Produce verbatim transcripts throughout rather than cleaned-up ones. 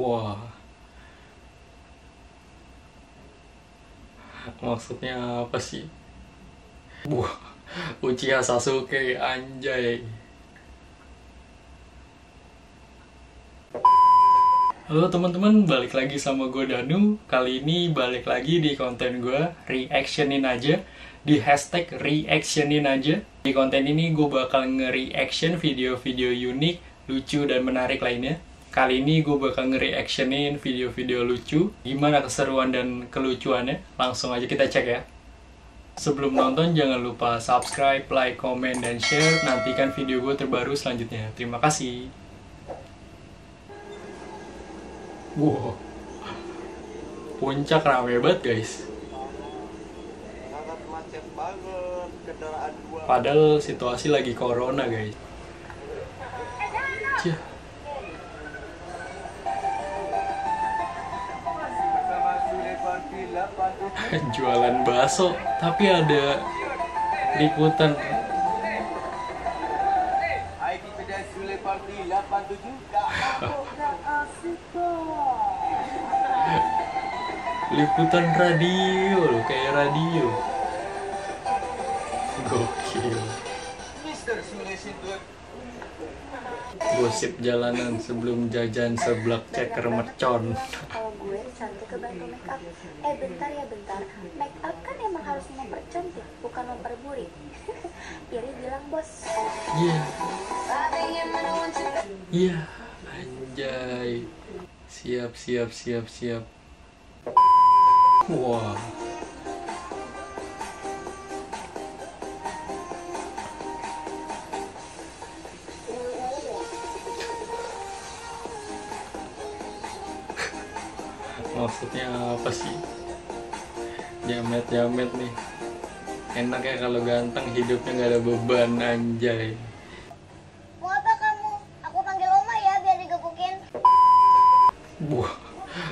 Wah, maksudnya apa sih? Wah, Uchiha Sasuke, anjay. Halo teman-teman, balik lagi sama gue Danu. Kali ini balik lagi di konten gue, reactionin aja. Di hashtag reactionin aja. Di konten ini gue bakal nge-reaction video-video unik, lucu, dan menarik lainnya. Kali ini gue bakal nge-reactionin video-video lucu. Gimana keseruan dan kelucuannya? Langsung aja kita cek ya. Sebelum nonton jangan lupa subscribe, like, komen, dan share. Nantikan video gue terbaru selanjutnya. Terima kasih. Wow, puncak rame banget guys. Padahal situasi lagi corona guys. Cih. Jualan bakso, tapi ada liputan. Liputan radio loh, kayak radio. Gokil. Gosip jalanan sebelum jajan seblak ceker mercon. Eh bentar ya bentar, make up kan emang harus mempercantik, bukan memperburuk. Iri bilang bos. Iya. Iya, anjay. Siap, siap, siap, siap. Wah. Maksudnya apa sih? Jamet-jamet nih. Enak ya kalau ganteng, hidupnya nggak ada beban, anjay. Mau apa kamu? Aku panggil Oma ya biar digebukin. Wah,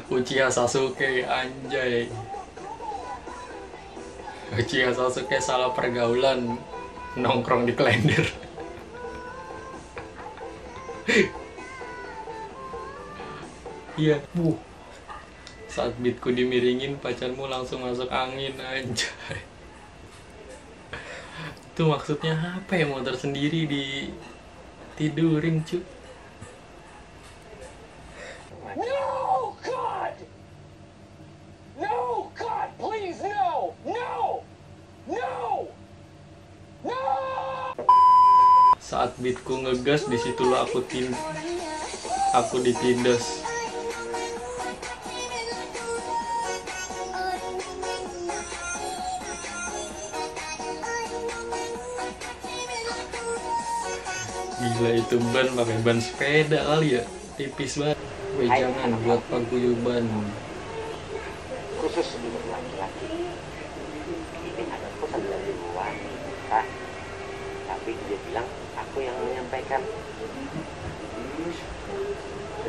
Uchiha Sasuke, anjay. Uchiha Sasuke salah pergaulan, nongkrong di kalender. Iya, bu. Saat beatku dimiringin, pacarmu langsung masuk angin, anjay. Itu maksudnya apa ya, motor sendiri di tidurin cu. No God, no God, please no, no, no, no. Saat beatku ngegas, disitulah aku tin, aku ditindas. Gila, itu ban pakai ban sepeda kali ya, tipis banget. Weh, jangan buat paguyuban. Khusus untuk laki-laki. Ini ada pesan dari wanita, tapi dia bilang aku yang menyampaikan.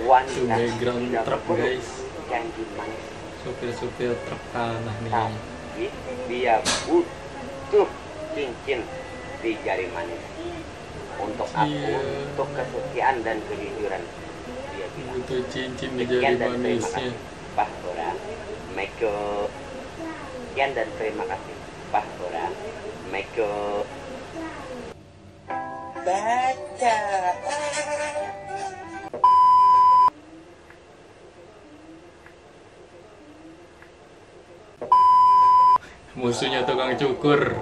Wanita. Background truk guys. Supir-supir truk tanah nih. Tapi dia butuh cincin di jari manis. Untuk aku, yeah. Untuk kesetiaan dan kejujuran. Dia bilang, untuk cincin di jari manisnya. Bah ora, meko. Sekian dan terima kasih. Bah ora, meko. Baca. Musuhnya tukang cukur.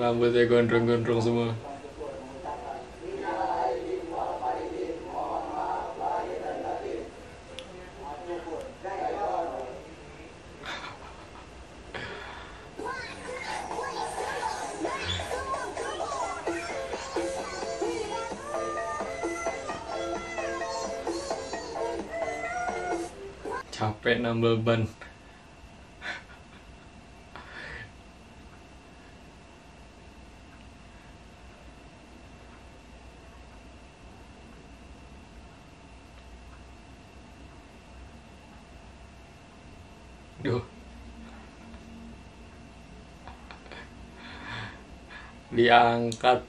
Rambutnya gondrong-gondrong semua. Capek nambah ban. Duh. Diangkat.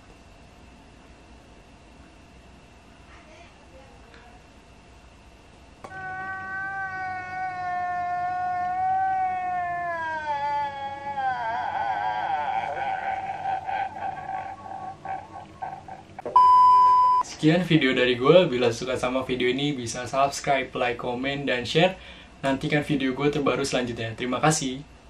Sekian video dari gue. Bila suka sama video ini bisa subscribe, like, komen, dan share. Nantikan video gue terbaru selanjutnya. Terima kasih.